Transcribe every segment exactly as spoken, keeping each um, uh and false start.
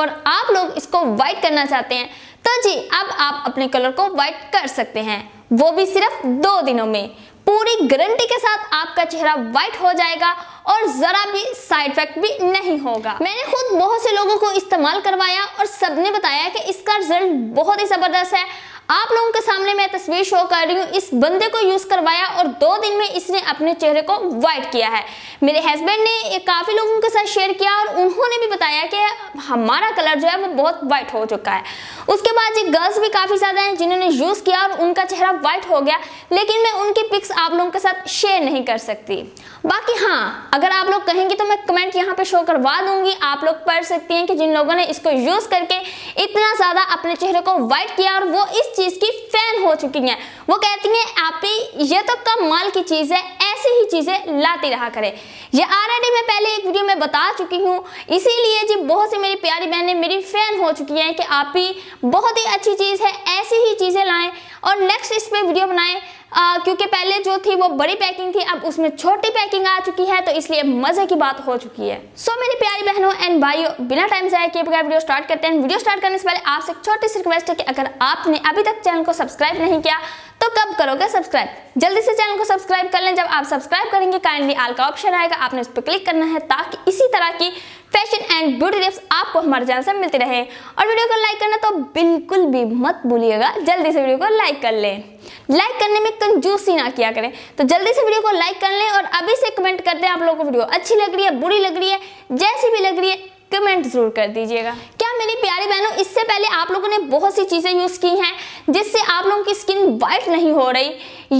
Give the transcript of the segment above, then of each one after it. और आप लोग इसको व्हाइट करना चाहते हैं तो जी अब आप अपने कलर को व्हाइट कर सकते हैं, वो भी सिर्फ दो दिनों में। पूरी गारंटी के साथ आपका चेहरा व्हाइट हो जाएगा और जरा भी साइड इफेक्ट भी नहीं होगा। मैंने खुद बहुत से लोगों को इस्तेमाल करवाया और सबने बताया कि इसका रिजल्ट बहुत ही जबरदस्त है। आप लोगों के सामने मैं तस्वीर शो कर रही हूँ, इस बंदे को यूज करवाया और दो दिन में इसने अपने चेहरे को व्हाइट किया है। मेरे हस्बैंड ने ये काफी लोगों के साथ शेयर किया और उन्होंने भी बताया कि हमारा कलर जो है वो बहुत व्हाइट हो चुका है। उसके बाद जी गर्ल्स भी काफी ज्यादा हैं जिन्होंने यूज किया और उनका चेहरा व्हाइट हो गया, लेकिन मैं उनकी पिक्स आप लोगों के साथ शेयर नहीं कर सकती। बाकी हाँ, अगर आप लोग कहेंगे तो मैं कमेंट यहाँ पे शो करवा दूंगी, आप लोग पढ़ सकती हैं कि जिन लोगों ने इसको यूज करके इतना ज्यादा अपने चेहरे को व्हाइट किया और वो इस चीज की फैन हो चुकी हैं। वो कहती हैं आप ये तो कमाल की चीज है, ऐसी ही चीजें लाती रहा करें। ये ऑलरेडी मैं पहले एक वीडियो में बता चुकी हूँ, इसीलिए जी बहुत सी मेरी प्यारी बहनें मेरी फैन हो चुकी हैं कि आप ही बहुत ही अच्छी चीज है, ऐसी ही चीजें लाएं और नेक्स्ट इस पे वीडियो बनाएं। आ, क्योंकि पहले जो थी वो बड़ी पैकिंग थी, अब उसमें छोटी पैकिंग आ चुकी है, तो इसलिए मजे की बात हो चुकी है। सो so, मेरी प्यारी बहनों एंड भाइयों, बिना टाइम जाया किए बगैर वीडियो स्टार्ट करते हैं। वीडियो स्टार्ट करने से पहले आपसे एक छोटी सी रिक्वेस्ट है कि अगर आपने अभी तक चैनल को सब्सक्राइब नहीं किया तो कब करोगे सब्सक्राइब? जल्दी से चैनल को सब्सक्राइब कर लें। जब आप सब्सक्राइब करेंगे काइंडली आल का ऑप्शन आएगा, आपने उस पर क्लिक करना है ताकि इसी तरह की फैशन एंड ब्यूटी टिप्स आपको हमारे चैनल से मिलती रहे। और वीडियो को लाइक करना तो बिल्कुल भी मत भूलिएगा, जल्दी से वीडियो को लाइक कर लें। लाइक करने में कंजूसी ना किया करें, तो जल्दी से वीडियो को लाइक कर लें और अभी से कमेंट कर दें आप लोगों को वीडियो अच्छी लग रही है, बुरी लग रही है, जैसी भी लग रही है कमेंट जरूर कर दीजिएगा। क्या मेरी प्यारी बहनों, इससे पहले आप लोगों ने बहुत सी चीज़ें यूज़ की हैं जिससे आप लोगों की स्किन वाइट नहीं हो रही,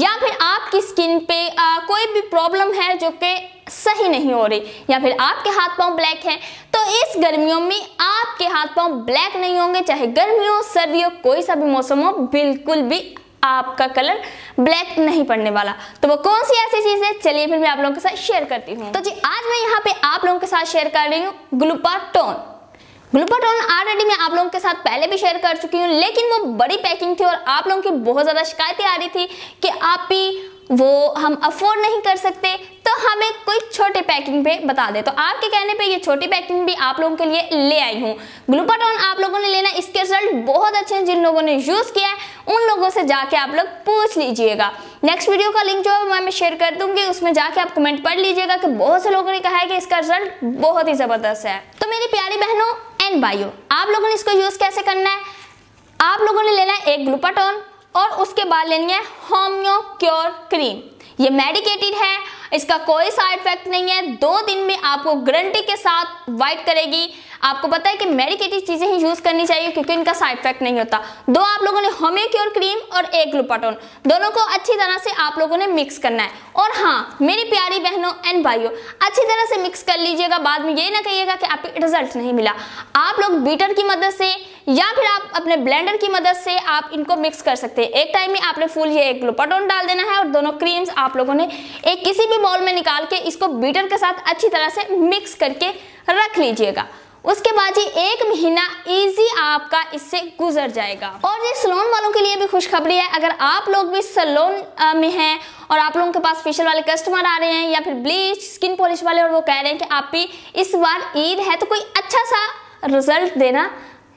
या फिर आपकी स्किन पे आ, कोई भी प्रॉब्लम है जो कि सही नहीं हो रही, या फिर आपके हाथ पांव ब्लैक हैं, तो इस गर्मियों में आपके हाथ पांव ब्लैक नहीं होंगे। चाहे गर्मी हो, सर्दी हो, कोई सा भी मौसम हो, बिल्कुल भी आपका कलर ब्लैक नहीं पड़ने वाला। तो वो कौन सी ऐसी चीज है, चलिए फिर मैं आप लोगों के साथ शेयर करती हूँ। तो जी आज मैं यहाँ पे आप लोगों के साथ शेयर कर रही हूँ ग्लूपाटोन। ग्लूपाटोन ऑलरेडी मैं आप लोगों के साथ पहले भी शेयर कर चुकी हूँ, लेकिन वो बड़ी पैकिंग थी और आप लोगों की बहुत ज्यादा शिकायतें आ रही थी कि आप ही वो हम अफोर्ड नहीं कर सकते, तो हमें कोई छोटे पैकिंग पे बता दे। तो आपके कहने पे ये छोटी पैकिंग भी आप लोगों के लिए ले आई हूँ। ग्लूपाटोन आप लोगों ने लेना, इसके रिजल्ट बहुत अच्छे हैं। जिन लोगों ने यूज किया है उन लोगों से जाके आप लोग पूछ लीजिएगा। नेक्स्ट वीडियो का लिंक जो है मैं शेयर कर दूंगी, उसमें जाके आप कमेंट पढ़ लीजिएगा कि बहुत से लोगों ने कहा है कि इसका रिजल्ट बहुत ही जबरदस्त है। तो मेरी प्यारी बहनों एंड भाइयों, आप लोगों ने इसको यूज कैसे करना है? आप लोगों ने लेना है एक ग्लूपाटोन और उसके बाद लेनी है होम्योप्योर क्रीम। ये मेडिकेटेड है, इसका कोई साइड इफेक्ट नहीं है, दो दिन में आपको गारंटी के साथ वाइट करेगी। आपको पता है कि मेडिकेटेड चीजें ही यूज करनी चाहिए क्योंकि इनका साइड इफेक्ट नहीं होता। दो आप लोगों ने होम्योक्योर क्रीम और एक ग्लूपाटोन, दोनों को अच्छी तरह से आप लोगों ने मिक्स करना है। और हाँ मेरी प्यारी बहनों एंड भाइयों, अच्छी तरह से मिक्स कर लीजिएगा, बाद में ये ना कहिएगा कि आपको रिजल्ट नहीं मिला। आप लोग बीटर की मदद से या फिर आप अपने ब्लेंडर की मदद से आप इनको मिक्स कर सकते हैं। एक टाइम में आपने फुल ये एक ग्लूपाटोन डाल देना है और दोनों क्रीम्स आप लोगों ने एक किसी भी बाउल में निकाल के इसको बीटर के साथ अच्छी तरह से मिक्स करके रख लीजिएगा। उसके बाद जी एक महीना इजी आपका इससे गुजर जाएगा। और ये सैलून वालों के लिए भी खुशखबरी है, अगर आप लोग भी सैलून में हैं और आप लोगों के पास फेशियल वाले कस्टमर आ रहे हैं या फिर ब्लीच स्किन पॉलिश वाले, और वो कह रहे हैं कि आप भी इस बार ईद है तो कोई अच्छा सा रिजल्ट देना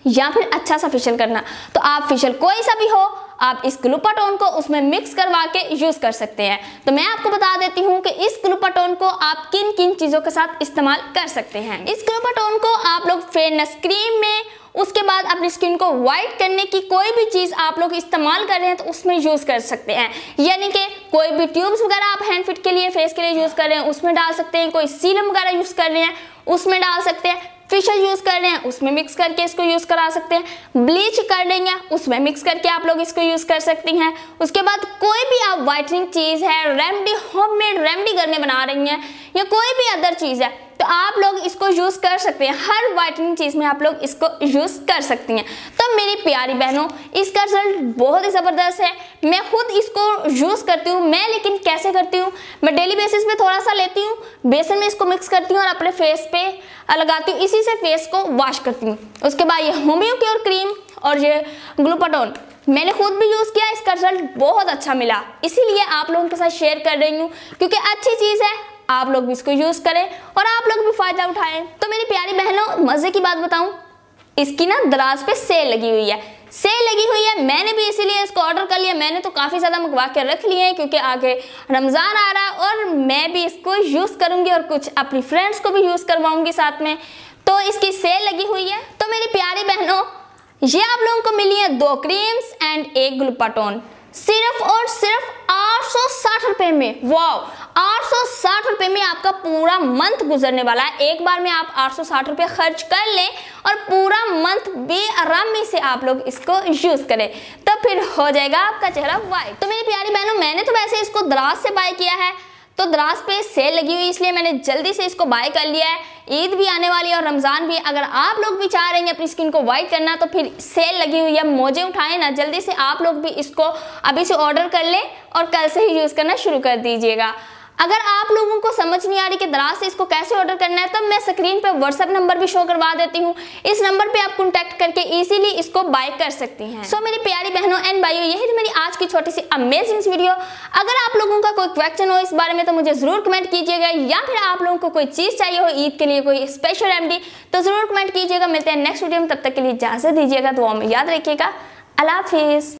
या फिर अच्छा सा फेशियल करना, तो आप फेशियल कोई सा भी हो आप इस ग्लूपाटोन को उसमें मिक्स करवा के यूज कर सकते हैं। तो मैं आपको बता देती हूँ कि इस ग्लूपाटोन को आप किन किन चीजों के साथ इस्तेमाल कर सकते हैं। इस ग्लूपाटोन को आप लोग फेयरनेस क्रीम में, उसके बाद अपनी स्किन को व्हाइट करने की कोई भी चीज आप लोग इस्तेमाल कर रहे हैं तो उसमें यूज कर सकते हैं। यानी कि कोई भी ट्यूब्स वगैरह आप हैंड फिट के लिए, फेस के लिए यूज कर रहे हैं उसमें डाल सकते हैं, कोई सीरम वगैरह यूज कर रहे हैं उसमें डाल सकते हैं, फेशियल यूज कर रहे हैं उसमें मिक्स करके इसको यूज करा सकते हैं, ब्लीच कर रही हैं उसमें मिक्स करके आप लोग इसको यूज कर सकती हैं। उसके बाद कोई भी आप व्हाइटनिंग चीज है, रेमेडी होममेड रेमेडी घर में बना रही हैं या कोई भी अदर चीज है तो आप लोग इसको यूज कर सकते हैं। हर व्हाइटनिंग चीज में आप लोग इसको यूज कर सकती हैं। तो मेरी प्यारी बहनों इसका रिजल्ट बहुत ही जबरदस्त है। मैं खुद इसको यूज करती हूँ। मैं लेकिन कैसे करती हूँ, मैं डेली बेसिस पे थोड़ा सा लेती हूँ, बेसन में इसको मिक्स करती हूँ और अपने फेस पे लगाती हूँ, इसी से फेस को वॉश करती हूँ। उसके बाद ये होम्योक्योर क्रीम और ये ग्लूपाटोन मैंने खुद भी यूज़ किया, इसका रिजल्ट बहुत अच्छा मिला, इसीलिए आप लोगों के साथ शेयर कर रही हूँ क्योंकि अच्छी चीज़ है, आप लोग भी इसको यूज़ करें और आप लोग भी फ़ायदा उठाएं। तो मेरी प्यारी बहनों मज़े की बात बताऊँ, इसकी ना दराज पे सेल लगी हुई है, सेल लगी हुई है। मैंने भी इसीलिए इसको ऑर्डर कर लिया, मैंने तो काफ़ी ज़्यादा मंगवा के रख लिए हैं क्योंकि आगे रमज़ान आ रहा है और मैं भी इसको यूज़ करूँगी और कुछ अपनी फ्रेंड्स को भी यूज़ करवाऊँगी साथ में। तो इसकी सेल लगी हुई है। तो मेरी प्यारी बहनों, ये आप लोगों को मिली है दो क्रीम्स एंड एक ग्लूपाटोन, सिर्फ और सिर्फ आठ सौ साठ रुपये में। वाओ, आठ सौ साठ रुपये में आपका पूरा मंथ गुजरने वाला है। एक बार में आप आठ सौ साठ रुपये खर्च कर लें और पूरा मंथ बेआरामी से आप लोग इसको यूज करें, तो फिर हो जाएगा आपका चेहरा वाइट। तो मेरी प्यारी बहनों, मैंने तो वैसे इसको दराज से बाय किया है, तो दराज पे सेल लगी हुई इसलिए मैंने जल्दी से इसको बाय कर लिया है। ईद भी आने वाली है और रमज़ान भी। अगर आप लोग भी चाह रहे हैं अपनी स्किन को वाइट करना तो फिर सेल लगी हुई है, मौजे उठाएं ना। जल्दी से आप लोग भी इसको अभी से ऑर्डर कर लें और कल से ही यूज़ करना शुरू कर दीजिएगा। अगर आप लोगों को समझ नहीं आ रही कि दराज से इसको कैसे ऑर्डर करना है तो मैं स्क्रीन पर व्हाट्सअप नंबर भी शो करवा देती हूँ, इस नंबर पे आप कॉन्टैक्ट करके इजीली इसको बाय कर सकती हैं। सो so, मेरी प्यारी बहनों एंड भाइयों, यही थी मेरी आज की छोटी सी अमेजिंग वीडियो। अगर आप लोगों का कोई क्वेश्चन हो इस बारे में तो मुझे ज़रूर कमेंट कीजिएगा, या फिर आप लोगों को कोई चीज़ चाहिए हो ईद के लिए, कोई स्पेशल रेमेडी, तो ज़रूर कमेंट कीजिएगा। मिलते हैं नेक्स्ट वीडियो में, तब तक के लिए इजाज़त दीजिएगा, दुआ में याद रखिएगा। अल्लाह हाफिज़।